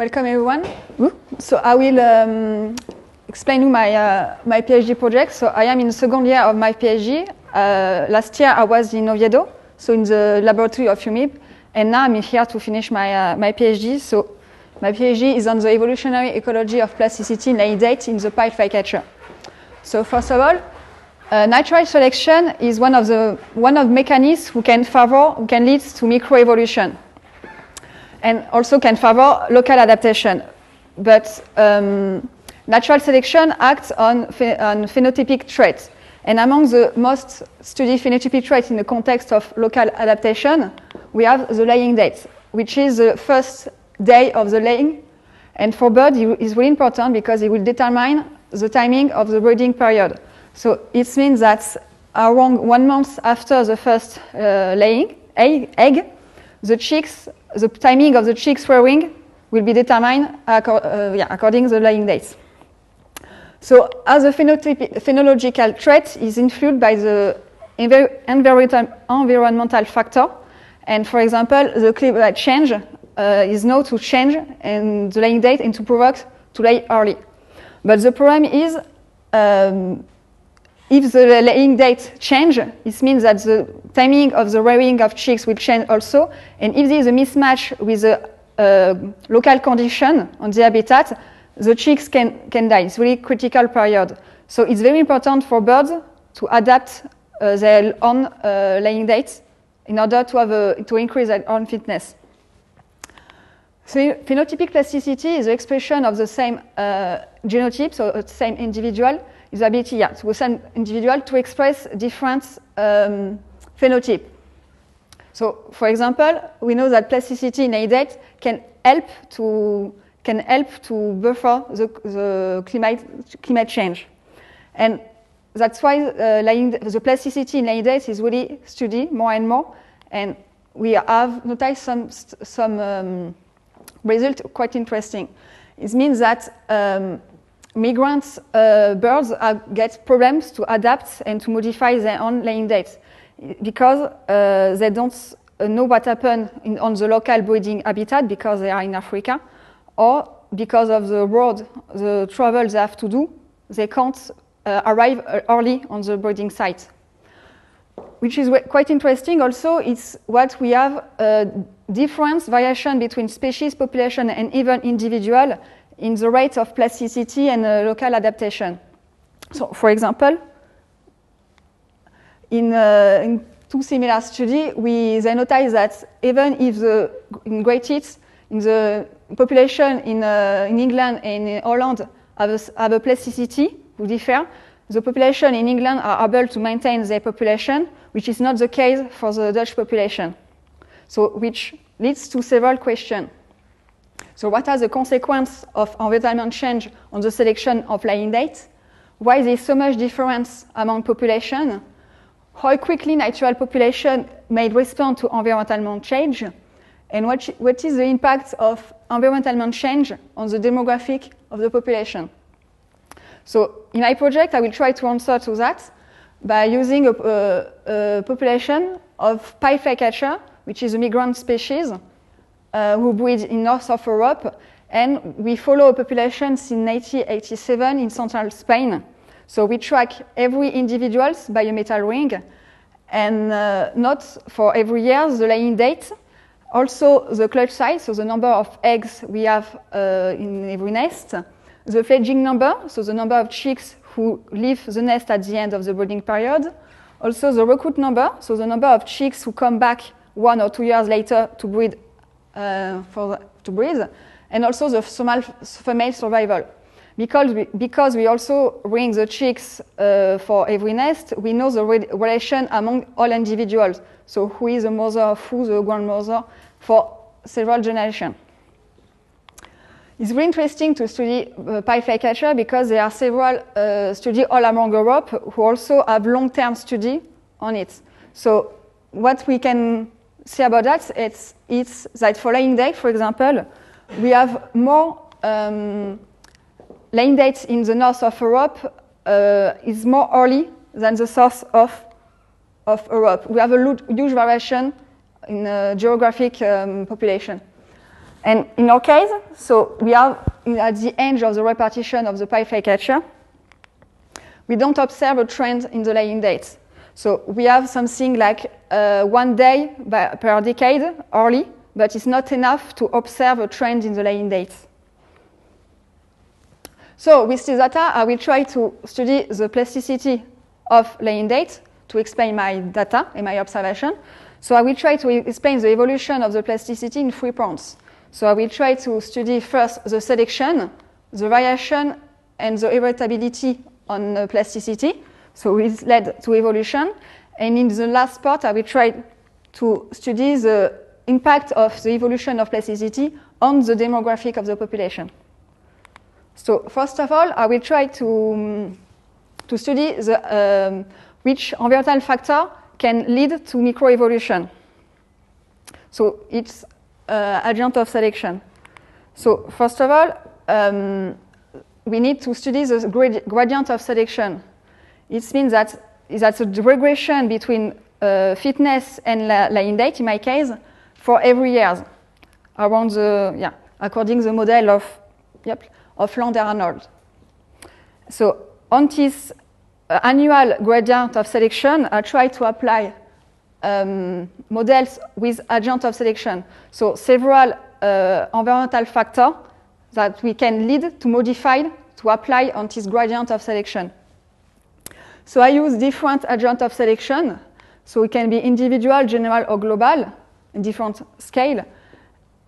Welcome everyone. So I will explain you my, my PhD project. So I am in the second year of my PhD. Last year I was in Oviedo, so in the laboratory of UMIB, and now I'm here to finish my, my PhD. So my PhD is on the evolutionary ecology of plasticity in Lanidae in the pied flycatcher. So first of all, natural selection is one of the mechanisms who can lead to microevolution, and also can favor local adaptation. But natural selection acts on phenotypic traits. And among the most studied phenotypic traits in the context of local adaptation, we have the laying date, which is the first day of the laying. And for birds, it is really important because it will determine the timing of the breeding period. So it means that around 1 month after the first laying egg, the timing of the chick rearing will be determined according to the laying dates. So as a phenological trait is influenced by the environmental factor, and for example, the climate change is known to change and the laying date and to provoke to lay early. But the problem is, if the laying date changes, it means that the timing of the rearing of chicks will change also. And if there is a mismatch with the local condition on the habitat, the chicks can die. It's really critical period. So it's very important for birds to adapt their own laying dates in order to have to increase their own fitness. So phenotypic plasticity is the expression of the same genotype, so the same individual. Is ability, so some individual to express different phenotypes. So, for example, we know that plasticity in Lanidae can help to buffer the climate change, and that's why the plasticity in Lanidae is really studied more and more. And we have noticed some results quite interesting. It means that migrant birds get problems to adapt and to modify their own laying dates because they don't know what happened on the local breeding habitat because they are in Africa, or because of the travel they have to do, they can't arrive early on the breeding site. Which is quite interesting also, it's what we have difference, variation between species, population and even individual in the rate of plasticity and local adaptation. So, for example, in two similar studies, they noticed that even if in great heats, in the population in England and in Holland have a plasticity who differ, the population in England are able to maintain their population, which is not the case for the Dutch population. So, which leads to several questions. So what are the consequences of environmental change on the selection of laying dates? Why there is so much difference among population? How quickly natural population may respond to environmental change? And what is the impact of environmental change on the demographic of the population? So in my project, I will try to answer to that by using a population of pied flycatcher, which is a migrant species, who breed in north of Europe, and we follow a population since 1987 in central Spain. So we track every individual's biometal ring, and not for every year the laying date, also the clutch size, so the number of eggs we have in every nest, the fledging number, so the number of chicks who leave the nest at the end of the breeding period, also the recruit number, so the number of chicks who come back 1 or 2 years later to breed. To breed, and also the female survival. Because we also ring the chicks for every nest, we know the relation among all individuals. So who is the mother of who, the grandmother, for several generations. It's really interesting to study pied flycatcher because there are several studies all around Europe who also have long-term study on it. So what we can see about that, it's that for laying date, for example, we have more laying dates in the north of Europe is more early than the south of Europe. We have a huge variation in geographic population. And in our case, so we are at the edge of the repartition of the pied flycatcher. We don't observe a trend in the laying dates. So we have something like 1 day per decade early, but it's not enough to observe a trend in the laying dates. So with this data, I will try to study the plasticity of laying dates to explain my data and my observation. So I will try to explain the evolution of the plasticity in 3 points. So I will try to study first the selection, the variation, and the irritability on plasticity. So it led to evolution. And in the last part, I will try to study the impact of the evolution of plasticity on the demographic of the population. So first of all, I will try to study the, which environmental factor can lead to microevolution. So it's agent of selection. So first of all, we need to study the gradient of selection. It means that that's a regression between fitness and laying date, in my case, for every year, around the, according to the model of Lande and Arnold. So on this annual gradient of selection, I try to apply models with agent of selection, so several environmental factors that we can lead to modify to apply on this gradient of selection. So I use different agent of selection, so it can be individual, general, or global, in different scale,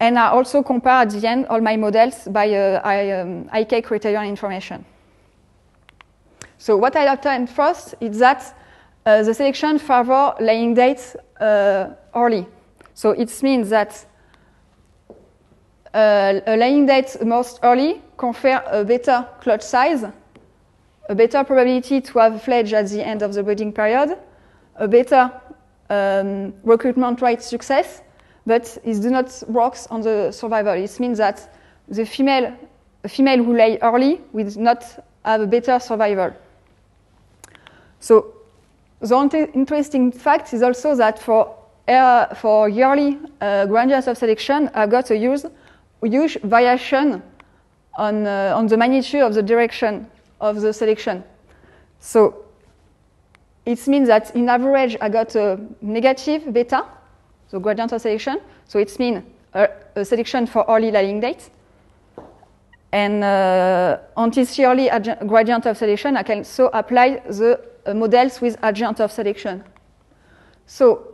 and I also compare at the end all my models by Akaike criterion information. So what I obtained first is that the selection favor laying dates early. So it means that a laying date most early confers a better clutch size, a better probability to have fledged at the end of the breeding period, a better recruitment rate success, but it does not work on the survival. It means that the female who lay early will not have a better survival. So the interesting fact is also that for yearly gradients of selection, I've got a huge variation on the magnitude of the direction of the selection. So it means that in average, I got a negative beta, so gradient of selection. So it means a selection for early laying dates. And on this yearly gradient of selection, I can also apply the models with agent of selection. So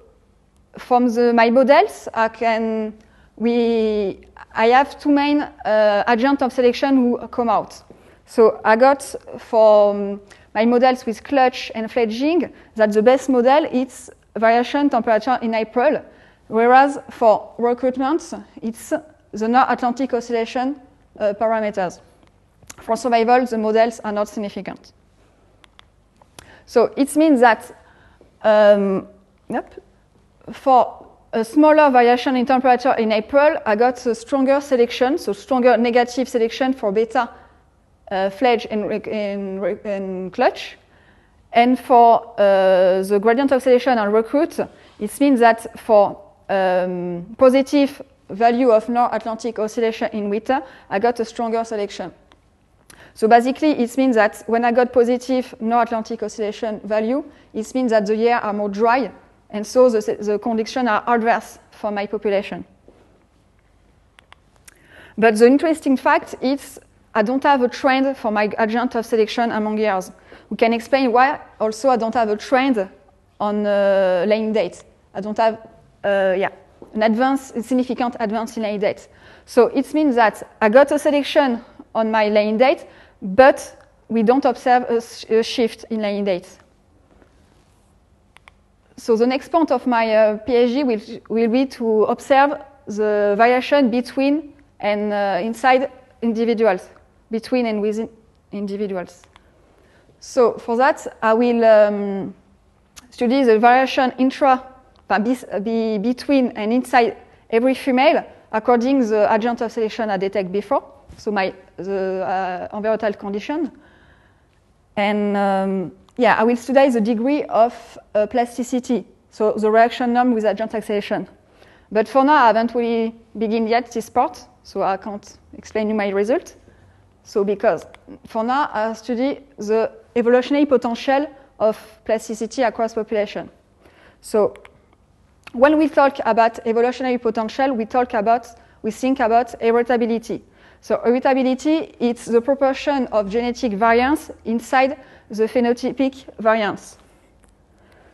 from my models, I have 2 main agents of selection who come out. So I got for my models with clutch and fledging that the best model is variation temperature in April, whereas for recruitment, it's the North Atlantic Oscillation parameters. For survival, the models are not significant. So it means that for a smaller variation in temperature in April, I got a stronger selection, so stronger negative selection for beta, fledge, and clutch. And for the gradient of selection and recruit, it means that for positive value of North Atlantic Oscillation in winter, I got a stronger selection. So basically, it means that when I got positive North Atlantic Oscillation value, it means that the year are more dry, and so the conditions are adverse for my population. But the interesting fact is I don't have a trend for my agent of selection among years. We can explain why also I don't have a trend on laying dates. I don't have an significant advance in laying dates. So it means that I got a selection on my laying date, but we don't observe a shift in laying dates. So the next point of my PhD will be to observe the variation between and inside individuals, between and within individuals. So for that, I will study the variation between and inside every female according to the agent of selection I detect before. So the environmental condition. And I will study the degree of plasticity, so the reaction norm with agent acceleration. But for now, I haven't really begun yet this part. So I can't explain you my result. So because for now I study the evolutionary potential of plasticity across population. So when we talk about evolutionary potential, we think about heritability. So heritability, it's the proportion of genetic variance inside the phenotypic variance.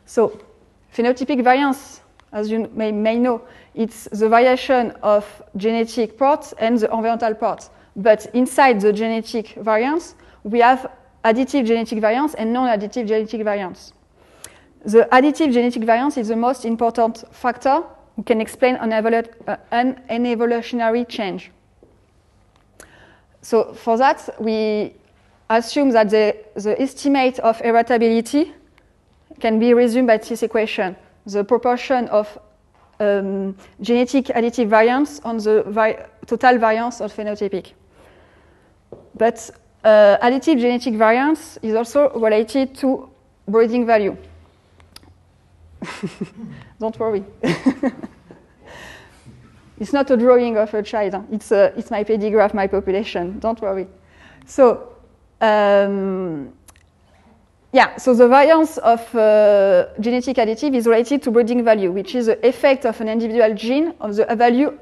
So phenotypic variance, as you may know, it's the variation of genetic parts and the environmental parts. But inside the genetic variance, we have additive genetic variance and non-additive genetic variance. The additive genetic variance is the most important factor who can explain an evolutionary change. So for that, we assume that the estimate of heritability can be resumed by this equation, the proportion of genetic additive variance on the total variance of phenotypic. But additive genetic variance is also related to breeding value. Don't worry. It's not a drawing of a child. It's my pedigree of my population. Don't worry. So, so the variance of genetic additive is related to breeding value, which is the effect of an individual gene on the value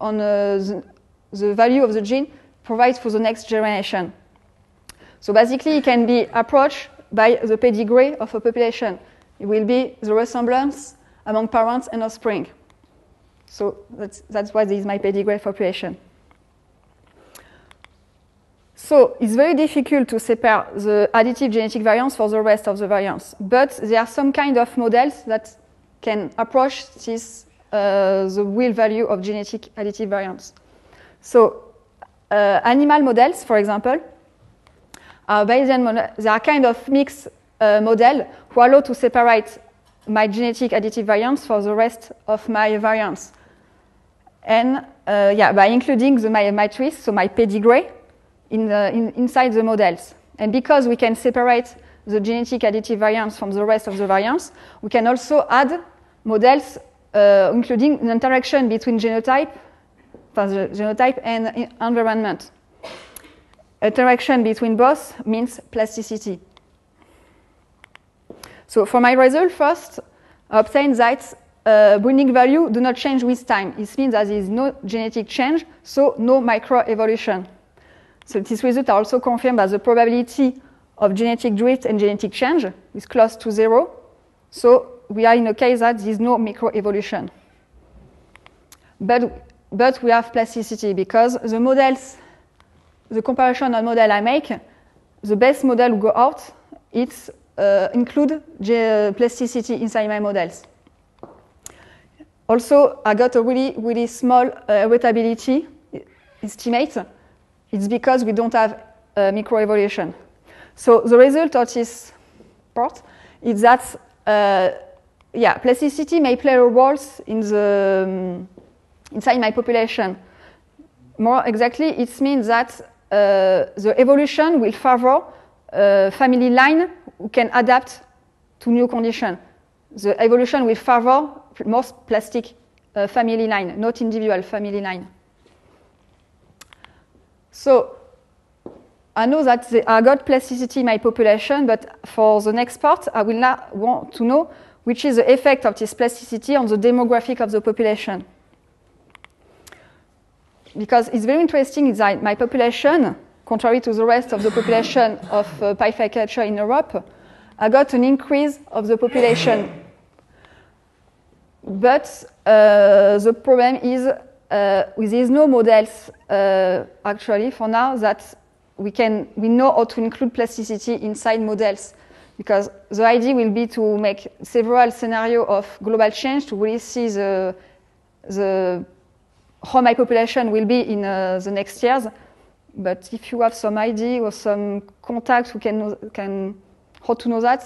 on the value of the gene provides for the next generation. So basically, it can be approached by the pedigree of a population. It will be the resemblance among parents and offspring. So that's why this is my pedigree population. So it's very difficult to separate the additive genetic variance for the rest of the variance. But there are some kind of models that can approach this, the real value of genetic additive variance. So animal models, for example, are they are kind of mixed model who allow to separate my genetic additive variance for the rest of my variance. And by including my matrix, so my pedigree, inside the models. And because we can separate the genetic additive variance from the rest of the variance, we can also add models including an interaction between genotype and environment. Interaction between both means plasticity. So for my result, first, I obtained that breeding value do not change with time. It means that there is no genetic change, so no microevolution. So these results are also confirmed by the probability of genetic drift and genetic change is close to zero. So we are in a case that there is no microevolution. But we have plasticity because the models, the comparison on model I make, the best model will go out, it's include plasticity inside my models. Also, I got a really, really small heritability estimate. It's because we don't have microevolution. So the result of this part is that, plasticity may play a role in the inside my population. More exactly, it means that the evolution will favor family line who can adapt to new conditions. The evolution will favor more plastic family line, not individual family line. So I know that I got plasticity in my population, but for the next part, I will now want to know which is the effect of this plasticity on the demographic of the population. Because it's very interesting that my population, contrary to the rest of the population of pied flycatcher in Europe, I got an increase of the population. But the problem is there is no models actually for now that we know how to include plasticity inside models, because the idea will be to make several scenarios of global change to really see how my population will be in the next years. But if you have some idea or some contact who can how to know that,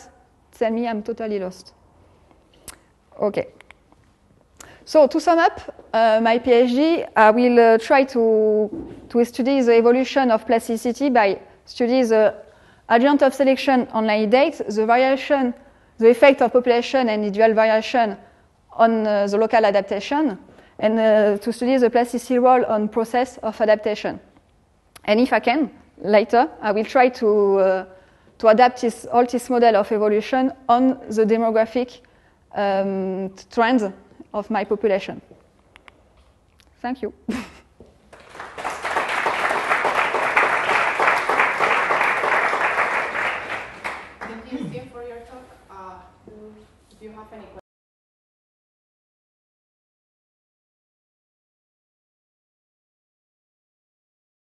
tell me, I'm totally lost. Okay. So to sum up my PhD, I will try to study the evolution of plasticity by studying the agent of selection on Lande, the variation, the effect of population and individual variation on the local adaptation, and to study the plasticity role on process of adaptation. And if I can, later, I will try to adapt all this model of evolution on the demographic trends of my population. Thank you. Thank you, Steve, for your talk. Do you have any questions?